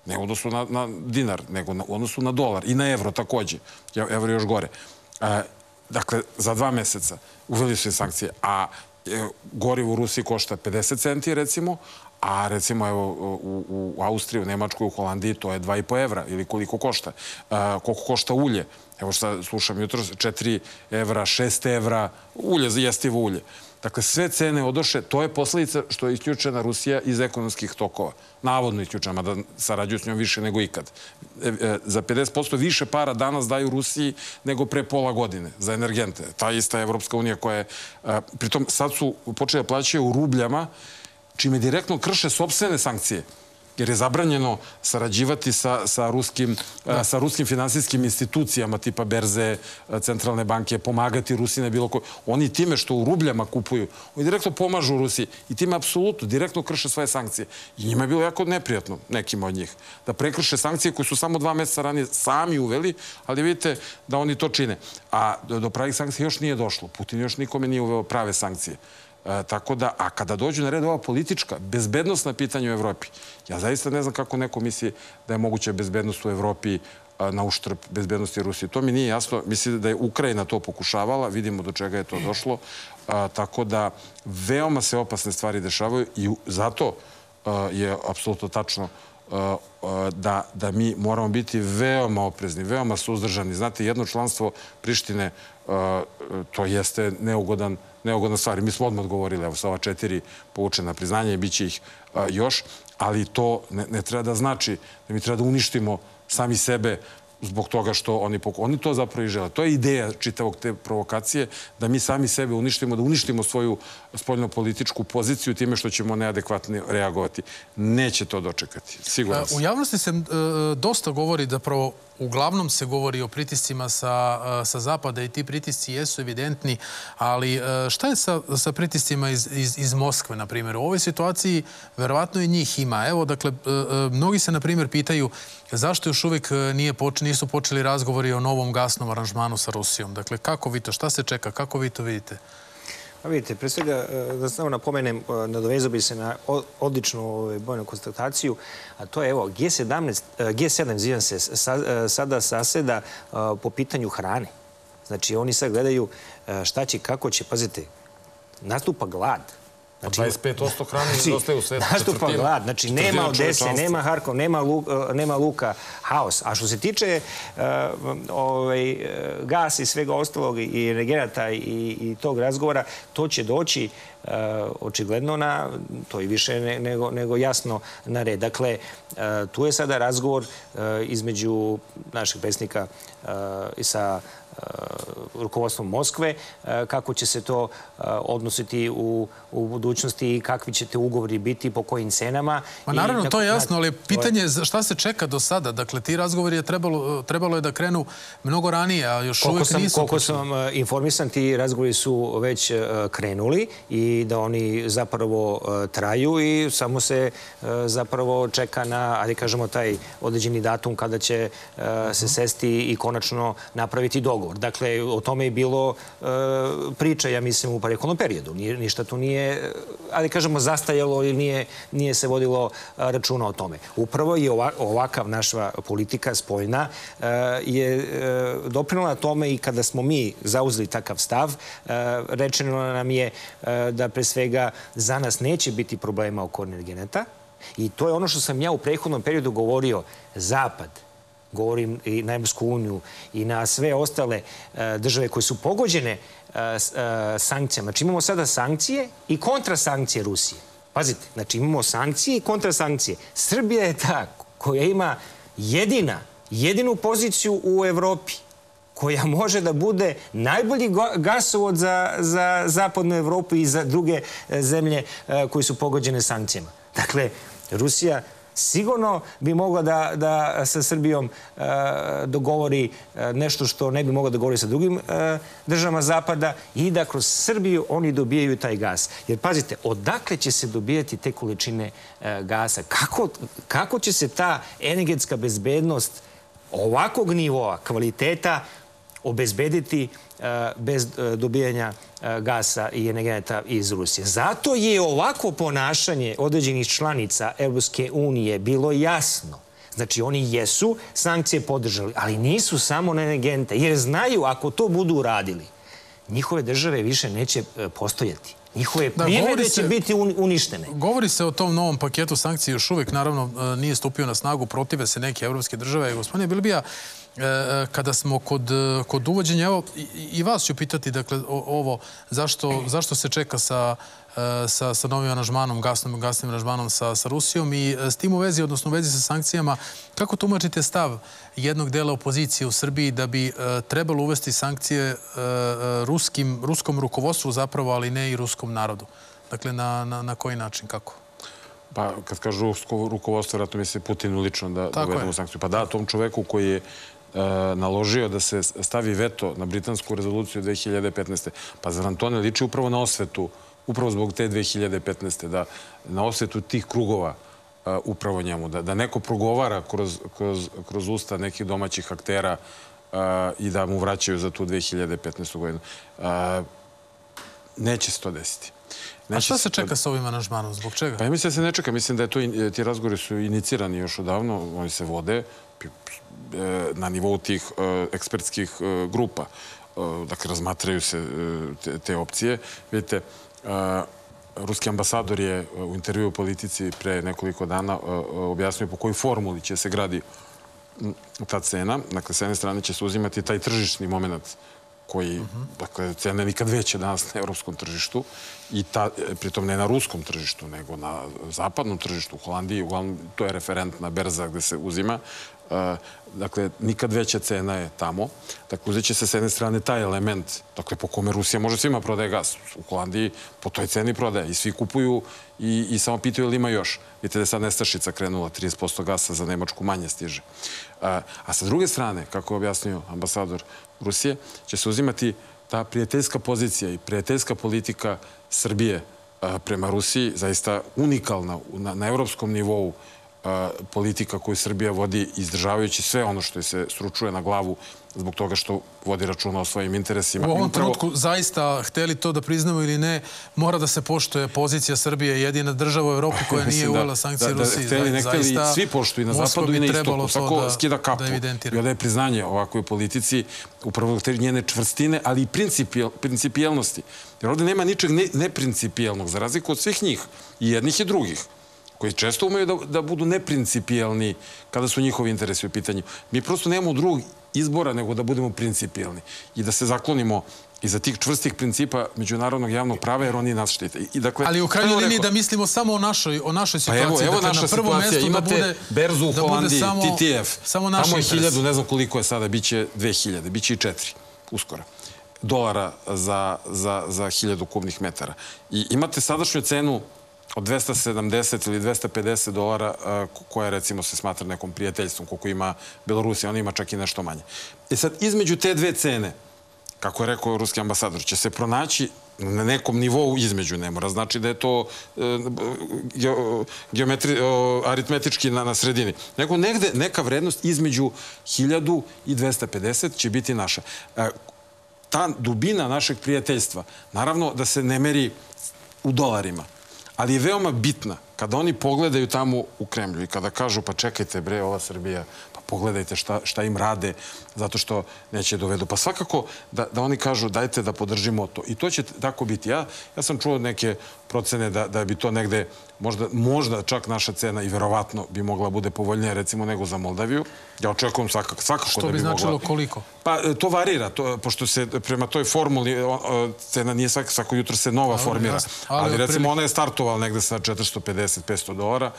ne u odnosu na dinar, nego u odnosu na dolar i na evro također. Evro je još gore. Dakle, za 2 meseca uveli su sankcije, a gorivo u Rusiji košta 50 centi, recimo, a recimo u Austriji, u Nemačkoj, u Holandiji to je 2,5 evra ili koliko košta. Koliko košta ulje? Evo što slušam jutro, 4 evra, 6 evra, ulje, jestivo ulje. Dakle, sve cene odoše, to je posljedica što je isključena Rusija iz ekonomskih tokova. Navodno isključena, da sarađuju s njom više nego ikad. Za 50% više para danas daju Rusiji nego pre pola godine za energente. Ta ista Evropska unija koja je... Pritom, sad su počeli da plaćaju u rubljama, čime direktno krše sopstvene sankcije, jer je zabranjeno sarađivati sa ruskim finansijskim institucijama tipa berze, centralne banke, pomagati Rusiji na bilo koji... Oni time što u rubljama kupuju, oni direktno pomažu Rusiji i time apsolutno direktno krše svoje sankcije. I njima je bilo jako neprijatno, nekima od njih, da prekrše sankcije koje su samo 2 meseca ranije sami uveli, ali vidite da oni to čine. A do pravih sankcija još nije došlo. Putin još nikome nije uveo prave sankcije. Tako da, a kada dođu na red ova politička, bezbednostna pitanja u Evropi, ja zaista ne znam kako neko misli da je moguća bezbednost u Evropi na uštrb bezbednosti Rusije. To mi nije jasno. Mislim da je Ukrajina to pokušavala, vidimo do čega je to došlo. Tako da, veoma se opasne stvari dešavaju i zato je apsolutno tačno da mi moramo biti veoma oprezni, veoma suzdržani. Znate, jedno članstvo Prištine, to jeste neugodna stvar. Mi smo odmah govorili, evo, sa ova 4 povučena priznanja i bit će ih još, ali to ne treba da znači da mi treba da uništimo sami sebe zbog toga što oni to zapravo i žele. To je ideja čitavog te provokacije, da mi sami sebe uništimo, da uništimo svoju spoljno-političku poziciju time što ćemo neadekvatno reagovati. Neće to dočekati, sigurno sam. U javnosti se dosta govori, zapravo uglavnom se govori o pritiscima sa Zapada i ti pritisci jesu evidentni, ali šta je sa pritiscima iz Moskve, na primjer? U ovoj situaciji verovatno i njih ima. Evo, dakle, mnogi se, na primjer, pitaju zašto još uvijek nisu počeli razgovori o novom gasnom aranžmanu sa Rusijom. Dakle, kako vi to, šta se čeka, kako vi to vidite? Vidite, pre svega, da samo napomenem, nadovezao bi se na odličnu bojnu konstataciju, a to je, evo, G7, izvijem se, sada saseda po pitanju hrane. Znači, oni sad gledaju šta će, kako će, pazite, nastupa glad. 25% hrane nedostaje u svetu. Nastupa glad. Znači, nema Odese, nema Harkov, nema Luka, haos. A što se tiče gas i svega ostalog i energenata i tog razgovora, to će doći očigledno na, to i više nego jasno, na red. Dakle, tu je sada razgovor između naših predsjednika i sa rukovodstvom Moskve, kako će se to odnositi u budućnosti i kakvi će te ugovori biti, po kojim cenama. Naravno, to je jasno, ali pitanje je šta se čeka do sada. Dakle, ti razgovori je trebalo da krenu mnogo ranije, a još uvijek nisu. Koliko sam informisan, ti razgovori su već krenuli i da oni zapravo traju i samo se zapravo čeka na, ali kažemo, taj određeni datum kada će se sesti i konačno napraviti dogovor. Dakle, o tome je bilo priča, ja mislim, u prethodnom periodu. Ništa tu nije, ali kažemo, zastajalo ili nije se vodilo računa o tome. Upravo je ovakav naša politika spoljna je doprinala tome i kada smo mi zauzeli takav stav, rečeno nam je da pre svega za nas neće biti problema oko energenata. I to je ono što sam ja u prethodnom periodu govorio. Zapad, govorim i na Evropsku uniju i na sve ostale države koje su pogođene sankcijama. Znači imamo sada sankcije i kontrasankcije Rusije. Pazite, znači imamo sankcije i kontrasankcije. Srbija je ta koja ima jedinu poziciju u Evropi koja može da bude najbolji gasovod za zapadnu Evropu i za druge zemlje koje su pogođene sankcijama. Dakle, Rusija sigurno bi mogla da sa Srbijom dogovori nešto što ne bi mogla da govori sa drugim državama Zapada i da kroz Srbiju oni dobijaju taj gas. Jer pazite, odakle će se dobijati te količine gasa? Kako će se ta energetska bezbednost ovakvog nivoa kvaliteta obezbediti bez dobijanja gasa i energenata iz Rusije? Zato je ovako ponašanje određenih članica Evropske unije bilo jasno. Znači, oni jesu sankcije podržali, ali nisu samo na energente, jer znaju ako to budu uradili, njihove države više neće postojati. Njihove privrede će biti uništene. Govori se o tom novom paketu sankcije, još uvijek naravno nije stupio na snagu, protive se neke evropske države. Gospodine Bilbija, kada smo kod uvođenja, evo i vas ću pitati, dakle, ovo, zašto se čeka sa novim aranžmanom, gasnim aranžmanom sa Rusijom i s tim u vezi, odnosno u vezi sa sankcijama, kako tumačite stav jednog dela opozicije u Srbiji da bi trebalo uvesti sankcije ruskom rukovodstvu zapravo, ali ne i ruskom narodu? Dakle, na koji način, kako? Pa, kad kažu rusko rukovodstvo, vratno misli Putinu lično da uvedemo sankciju. Pa da, tom čoveku koji je naložio da se stavi veto na britansku rezoluciju 2015. Pa zar nam to ne liči upravo na osvetu, upravo zbog te 2015. Da na osvetu tih krugova upravo njemu. Da neko progovara kroz usta nekih domaćih aktera i da mu vraćaju za tu 2015. godinu. Neće se to desiti. A šta se čeka sa ovim aranžmanom? Zbog čega? Pa ja mislim da se ne čeka. Mislim da ti razgovori su inicirani još odavno. Oni se vode na nivou tih ekspertskih grupa. Dakle, razmatraju se te opcije. Vidite, ruski ambasador je u intervju u Politici pre nekoliko dana objasnio po kojoj formuli će se gradi ta cena. Dakle, s jedne strane će se uzimati taj tržišni moment koji, dakle, cena je nikad veća danas na evropskom tržištu i pritom ne na ruskom tržištu, nego na zapadnom tržištu u Holandiji. Uglavnom, to je referentna berza gde se uzima. Dakle, nikad veća cena je tamo. Dakle, uzet će se s jedne strane taj element, dakle, po kome Rusija može svima prodaje gas. U Holandiji po toj ceni prodaje i svi kupuju i samo pitaju ili ima još. Vidite da je sad nestašica krenula, 30% gasa za Nemačku manje stiže. A sa druge strane, kako je objasnio ambasador Rusije, će se uzimati ta prijateljska pozicija i prijateljska politika Srbije prema Rusiji, zaista unikalna na evropskom nivou, politika koju Srbija vodi, izdržavajući sve ono što se sručuje na glavu zbog toga što vodi računa o svojim interesima. U ovom trenutku, zaista, hteli to da priznamo ili ne, mora da se poštuje pozicija Srbije, jedina država u Evropi koja nije uvela sankcije Rusiji. Hteli, ne hteli, svi poštuju na zapadu i na istoku. Svako skida kapu i odaje priznanje ovakvoj politici, upravo njene čvrstine, ali i principijelnosti. Jer ovdje nema ničeg neprincipijelnog, za razliku od svih njih, i jednih i drugih, koji često umeju da budu neprincipijelni kada su njihovi interesi u pitanju. Mi prosto nemamo drugog izbora nego da budemo principijelni i da se zaklonimo iza tih čvrstih principa međunarodnog javnog prava, jer oni nas štite. Ali u krajnjoj liniji da mislimo samo o našoj situaciji. Evo naša situacija. Imate berzu u Holandiji, TTF. Tamo je 1000, ne znam koliko je sada, biće 2000, biće i 4, uskoro, dolara za 1000 kubnih metara. I imate sadašnju cenu od $270 ili $250 koja, recimo, se smatra nekom prijateljstvom, koliko ima Belorusija, ona ima čak i nešto manje. I sad, između te dve cene, kako je rekao ruski ambasador, će se pronaći na nekom nivou između, ne mora znači da je to aritmetički na sredini, nego neka vrednost između 1000 i 250 će biti naša. Ta dubina našeg prijateljstva, naravno da se ne meri u dolarima, ali je veoma bitna kada oni pogledaju tamo u Kremlju i kada kažu pa čekajte bre, ova Srbija, pa pogledajte šta im rade zato što neće dovedu. Pa svakako da oni kažu dajte da podržimo to. I to će tako biti. Ja sam čuo neke procene da bi to negde, možda čak naša cena i verovatno bi mogla bude povoljnija recimo nego za Moldaviju. Ja očekujem svakako da bi mogla. Što bi značilo koliko? Pa to varira, pošto se prema toj formuli cena nije svako jutro se nova formira. Ali recimo ona je startovala negde sa $450-500.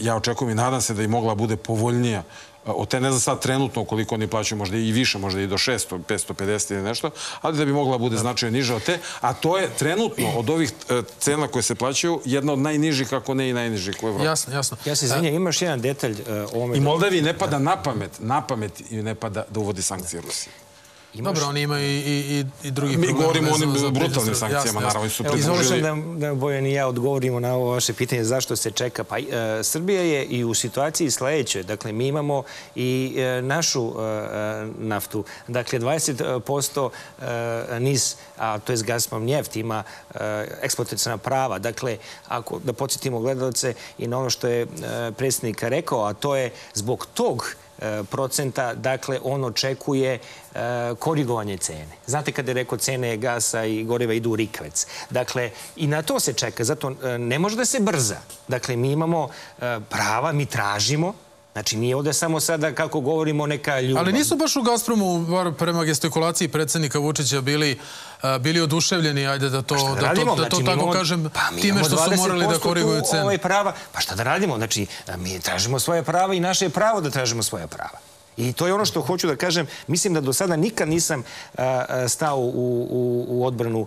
Ja očekujem i nadam se da je mogla bude povoljnija. O te ne znam sad trenutno koliko oni plaćaju, možda i više, možda i do 600, 550 ili nešto, ali da bi mogla bude značajno niža od te. A to je trenutno od ovih cena koje se plaćaju jedna od najnižih, ako ne i najnižih u Evropi. Jasno, jasno. Ja se izvinjam, imaš jedan detalj o ovome. I Moldavi ne pada na pamet i ne pada da uvodi sankcije Rusiji. Dobro, oni imaju i drugi problem. Mi govorimo o onim brutalnim sankcijama, naravno. Izvolite da Bojan i ja odgovorimo na ovo vaše pitanje zašto se čeka. Pa Srbija je i u situaciji sledećoj. Dakle, mi imamo i našu naftu. Dakle, 20% NIS, a to je Gazprom Njeft, ima eksploataciona prava. Dakle, da podsjetimo gledalce i na ono što je predsjednik rekao, a to je zbog tog procenta, dakle, on očekuje korigovanje cene. Znate kada je rekao cene gasa i goriva idu u rikvec. Dakle, i na to se čeka, zato ne može da se brza. Dakle, mi imamo prava, mi tražimo. Znači, nije ovdje samo sada, kako govorimo, neka ljubav. Ali nisu baš u Gazpromu, bar prema gestikulaciji predsjednika Vučića, bili oduševljeni, ajde da to tako kažem, time što su morali da koriguju cenu. Pa šta da radimo? Znači, mi tražimo svoje prava i naše je pravo da tražimo svoje prava. I to je ono što hoću da kažem. Mislim da do sada nikad nisam stao u odbranu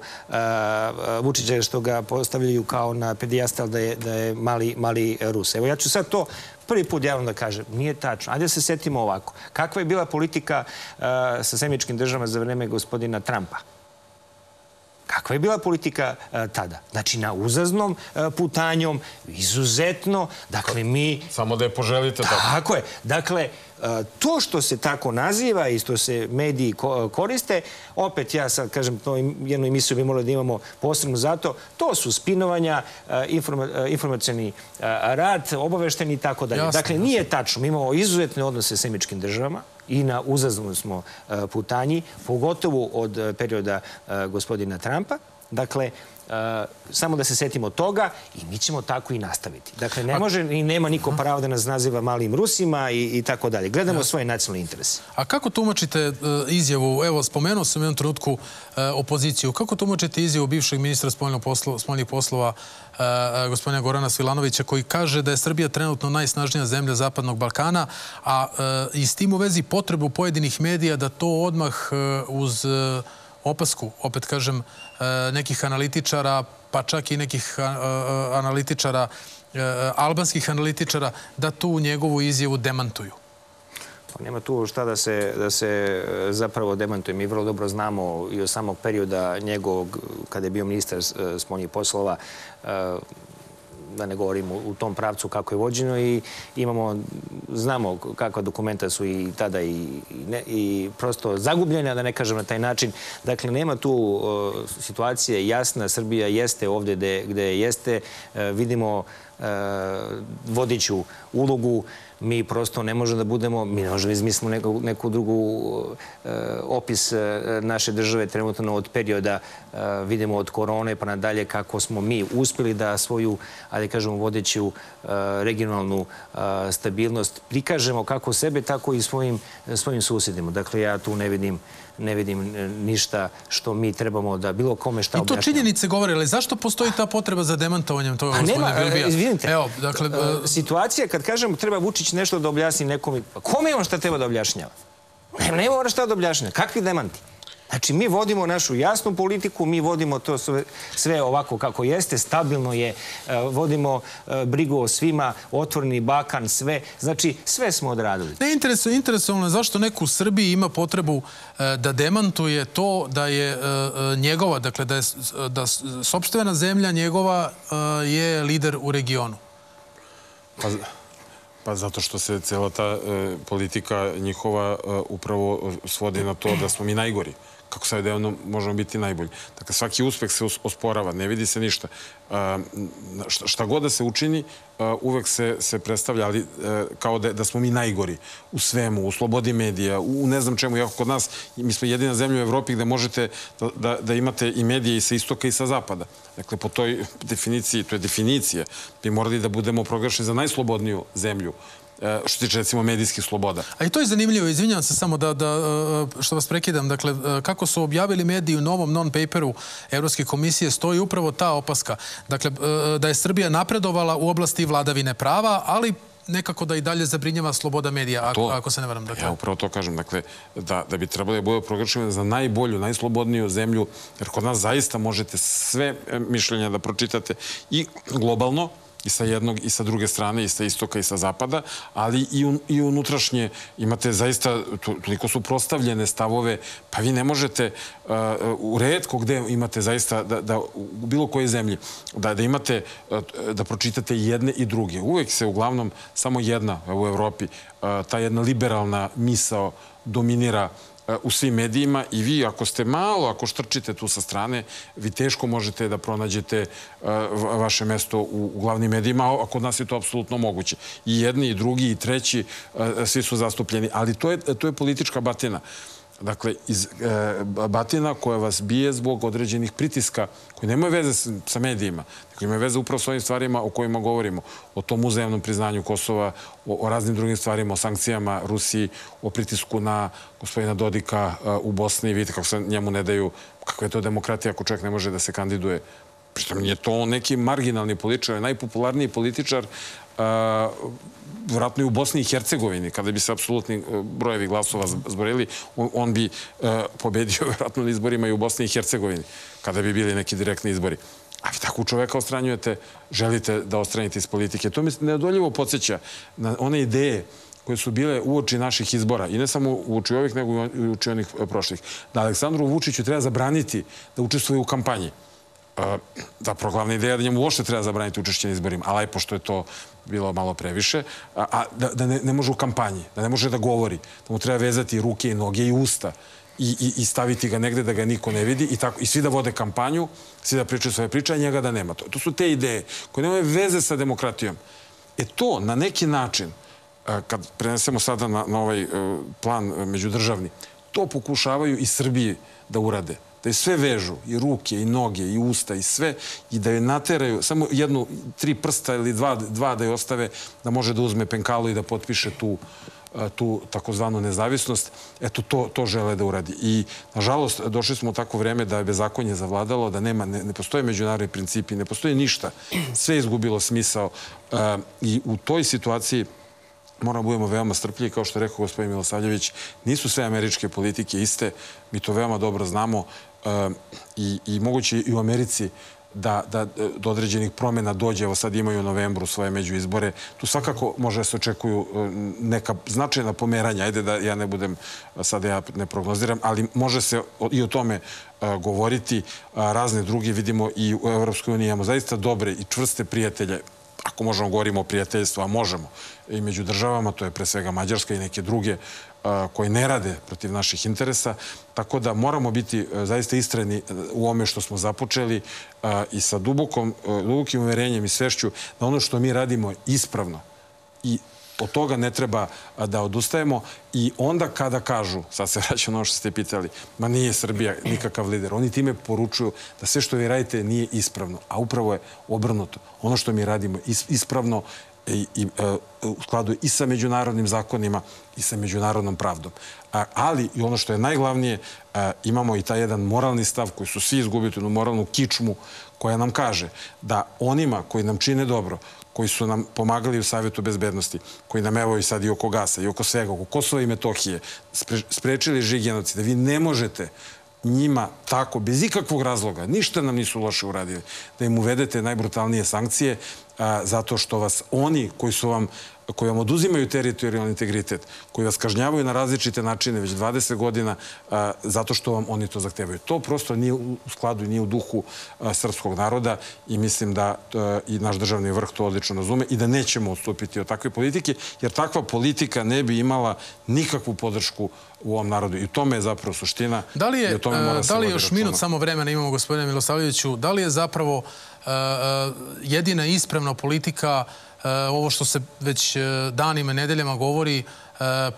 Vučića, što ga postavljaju kao na pedijastal da je mali Rus. Evo, ja ću sad to prvi put javno da kažem, nije tačno. Ajde se setimo ovako. Kakva je bila politika sa Sjedinjenim državama za vreme gospodina Trumpa? Kakva je bila politika tada? Znači, na uzaznom putanjom, izuzetno, dakle, mi... Samo da je poželite tako. Tako je. Dakle, to što se tako naziva i što se mediji koriste, opet ja sad kažem, jednu emisiju bi morali da imamo posebno zato, to su spinovanja, informacioni rat, obavešteni i tako dalje. Dakle, nije tačno. Mi imamo izuzetne odnose sa Sjedinjenim državama i na uzaznom smo putanji, pogotovo od perioda gospodina Trumpa. Dakle, samo da se setimo toga i mi ćemo tako i nastaviti. Dakle, ne može i nema niko pravo da nas naziva malim Rusima i tako dalje. Gledamo svoje nacionalne interese. A kako tumačite izjavu, evo, spomenuo sam u jednom trenutku opoziciju, kako tumačite izjavu bivšeg ministra spoljnih poslova gospodina Gorana Svilanovića, koji kaže da je Srbija trenutno najsnažnija zemlja Zapadnog Balkana, a i s tim u vezi potrebu pojedinih medija da to odmah uz opasku, opet kažem, nekih analitičara, pa čak i nekih analitičara, albanskih analitičara, da tu njegovu izjavu demantuju? Nema tu šta da se zapravo demantuje. Mi vrlo dobro znamo i od samog perioda njegovog, kada je bio ministar spoljnih poslova, da ne govorim u tom pravcu kako je vođeno, i znamo kakva dokumenta su i tada i prosto zagubljena, da ne kažem na taj način. Dakle, nema tu situacije jasna. Srbija jeste ovdje gdje jeste. Vidimo vodeću ulogu. Mi prosto ne možemo da budemo, mi ne možemo izmisliti neku drugu opis naše države trenutno od perioda, vidimo od korone pa nadalje kako smo mi uspjeli da svoju, ali kažemo, vodeću regionalnu stabilnost prikažemo kako sebe, tako i svojim susjedima. Dakle, ja tu ne vidim ništa što mi trebamo da bilo kome šta objašnjamo. I to činjenice govore, ali zašto postoji ta potreba za demantovanjem toga, gospodine Bilbija? Izvinite, situacija kad kažemo treba Vučić nešto da objasni nekom, kome je on šta treba da objašnjava? Ne mora šta da objašnjava, kakvi demanti? Znači, mi vodimo našu jasnu politiku, mi vodimo to sve ovako kako jeste, stabilno je, vodimo brigu o svima, Otvoreni Balkan, sve. Znači, sve smo odradili. Ne, interesovalo je zašto neko u Srbiji ima potrebu da demantuje to da je njegova, dakle, da sopstvena zemlja njegova je lider u regionu. Pa zato što se cijela ta politika njihova upravo svodi na to da smo mi najgori. Kako sad jedno možemo biti najbolji. Dakle, svaki uspeh se osporava, ne vidi se ništa. Šta god da se učini, uvek se predstavlja kao da smo mi najgori u svemu, u slobodi medija, u ne znam čemu. Jako kod nas, mi smo jedina zemlja u Evropi gde možete da imate i medije i sa istoka i sa zapada. Dakle, po toj definiciji, to je definicija, mi morali da budemo proglašeni za najslobodniju zemlju što tiče, recimo, medijskih sloboda. A i to je zanimljivo, izvinjam se samo što vas prekidam, dakle, kako su objavili mediji u novom non-paperu Evropske komisije, stoji upravo ta opaska, dakle, da je Srbija napredovala u oblasti vladavine prava, ali nekako da i dalje zabrinjava sloboda medija, ako se ne varam. Ja upravo to kažem, dakle, da bi trebalo da bude proglašena za najbolju, najslobodniju zemlju, jer kod nas zaista možete sve mišljenja da pročitate i globalno, i sa jednog, i sa druge strane, i sa istoka, i sa zapada, ali i unutrašnje imate zaista toliko suprotstavljene stavove, pa vi ne možete u retko gde imate zaista, u bilo kojoj zemlji, da pročitate jedne i druge. Uvijek se uglavnom samo jedna u Evropi, ta jedna liberalna misao dominira u svim medijima, i vi ako štrčite tu sa strane, vi teško možete da pronađete vaše mesto u glavnim medijima, a kod nas je to apsolutno moguće. I jedni, i drugi, i treći, svi su zastupljeni. Ali to je politička batina. Dakle, batina koja vas bije zbog određenih pritiska koji nemaju veze sa medijima, koji imaju veze upravo s ovim stvarima o kojima govorimo, o tom uzajamnom priznanju Kosova, o raznim drugim stvarima, o sankcijama Rusiji, o pritisku na gospodina Dodika u Bosni. Vidite kako se njemu ne daju, kakva je to demokratija ako čovjek ne može da se kandiduje. Pritom je to neki marginalni političar, najpopularniji političar vjerojatno i u Bosni i Hercegovini. Kada bi se apsolutni brojevi glasova zborili, on bi pobedio vjerojatno na izborima i u Bosni i Hercegovini, kada bi bili neki direktni izbori. A vi takvu čoveka odstranjujete, želite da odstranite iz politike. To mi neodoljivo podsjeća na one ideje koje su bile uoči naših izbora. I ne samo uoči ovih, nego i uoči onih prošlih. Da Aleksandru Vučiću treba zabraniti da učestvuje u kampanji. Zapravo, glavna ideja je da njemu uopšte treba zabraniti učešće na izborima, ali pošto je to bilo malo previše, da ne može u kampanji, da ne može da govori, da mu treba vezati ruke i noge i usta i staviti ga negde da ga niko ne vidi i svi da vode kampanju, svi da pričaju svoje priče, a njega da nema. To su te ideje koje nemaju veze sa demokratijom. E to, na neki način, kad prenesemo sada na ovaj plan međudržavni, to pokušavaju i Srbiji da urade. Da je sve vežu, i ruke, i noge, i usta, i sve, i da je nateraju samo jednu, 3 prsta ili 2 da je ostave, da može da uzme penkalu i da potpiše tu takozvanu nezavisnost. Eto, to žele da uradi. I, nažalost, došli smo u tako vreme da je bezakonje zavladalo, da ne postoje međunarodni principi, ne postoje ništa. Sve je izgubilo smisao. I u toj situaciji moramo budemo veoma strpljivi, kao što je rekao gospodin Milosavljević, nisu sve američke politike iste, mi to veoma dobro znamo, i moguće i u Americi da do određenih promjena dođe. Evo sad imaju u novembru svoje međuizbore. Tu svakako može se očekuju neka značajna pomeranja. Ajde da ja ne budem, sada ja ne prognoziram, ali može se i o tome govoriti. Razne druge vidimo i u Evropskoj uniji. Imamo zaista dobre i čvrste prijatelje ako možemo govorimo o prijateljstvu, a možemo, i među državama, to je pre svega Mađarska i neke druge koje ne rade protiv naših interesa. Tako da moramo biti zaista istrajni u ome što smo započeli i sa dubokim uverenjem i svešću da ono što mi radimo ispravno i od toga ne treba da odustajemo. I onda kada kažu, sad se vraćam na ono što ste pitali, ma nije Srbija nikakav lider, oni time poručuju da sve što vi radite nije ispravno, a upravo je obrnuto. Ono što mi radimo ispravno i u skladu i sa međunarodnim zakonima i sa međunarodnom pravdom. Ali, i ono što je najglavnije, imamo i taj jedan moralni stav koji su svi izgubili, jednu moralnu kičmu koja nam kaže da onima koji nam čine dobro, koji su nam pomagali u Savetu bezbednosti, koji nam evo i sad i oko gasa, i oko svega, oko Kosova i Metohije, sprečili žig genocida, vi ne možete njima tako, bez ikakvog razloga, ništa nam nisu loše uradili, da im uvedete najbrutalnije sankcije zato što vas oni koji vam oduzimaju teritorijalni integritet, koji vas kažnjavaju na različite načine već 20 godina zato što vam oni to zahtevaju. To prosto nije u skladu i nije u duhu srpskog naroda i mislim da i naš državni vrh to odlično razume i da nećemo odstupiti od takve politike, jer takva politika ne bi imala nikakvu podršku u ovom narodu. I u tome je zapravo suština. Da li je, još minut samo vremena imamo, gospodine Milosavljeviću, da li je zapravo jedina ispravna politika ovo što se već danima, nedeljama govori,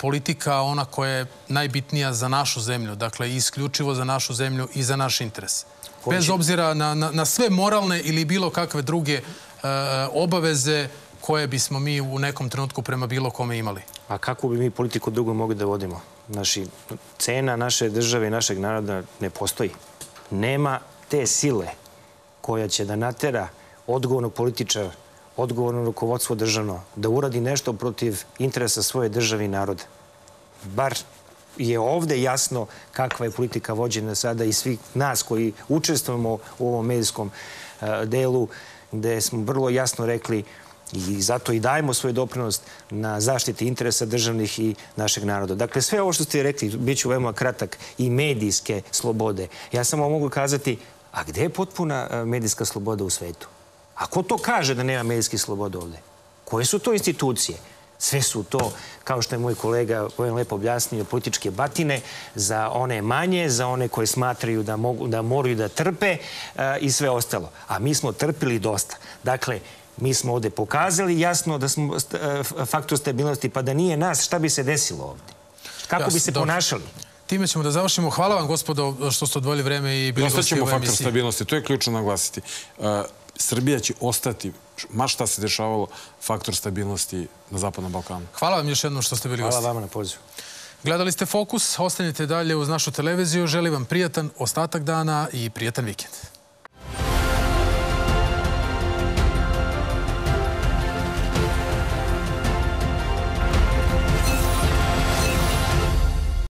politika ona koja je najbitnija za našu zemlju, dakle isključivo za našu zemlju i za naš interes. Bez obzira na sve moralne ili bilo kakve druge obaveze koje bismo mi u nekom trenutku prema bilo kome imali. A kako bi mi politiku drugo mogli da vodimo? Cena naše države i našeg naroda ne postoji. Nema te sile koja će da natera odgovorno političar, odgovorno rukovodstvo državno, da uradi nešto protiv interesa svoje države i naroda. Bar je ovde jasno kakva je politika vođena sada i svi nas koji učestvujemo u ovom medijskom delu, gde smo vrlo jasno rekli i zato i dajemo svoju doprinost na zaštiti interesa državnih i našeg naroda. Dakle, sve ovo što ste rekli, bit ću veoma kratak, i medijske slobode. Ja samo mogu kazati, a gde je potpuna medijska sloboda u svetu? A ko to kaže da nema medijskih sloboda ovde? Koje su to institucije? Sve su to, kao što je moj kolega Bojan lepo objasnio, političke batine za one manje, za one koje smatraju da moraju da trpe i sve ostalo. A mi smo trpili dosta. Dakle, mi smo ovde pokazali jasno da smo faktor stabilnosti, pa da nije nas, šta bi se desilo ovde? Kako bi se ponašali? Time ćemo da završimo. Hvala vam, gospodo, što ste odvojili vreme i bili gosti u emisiji. Faktor stabilnosti, to je ključno naglasiti. Srbija će ostati, ma šta se dešavalo, faktor stabilnosti na Zapadnom Balkanu. Hvala vam još jednom što ste bili gosti. Hvala vama na pozivu. Gledali ste Fokus, ostanite dalje uz našu televiziju. Želim vam prijatan ostatak dana i prijatan vikend.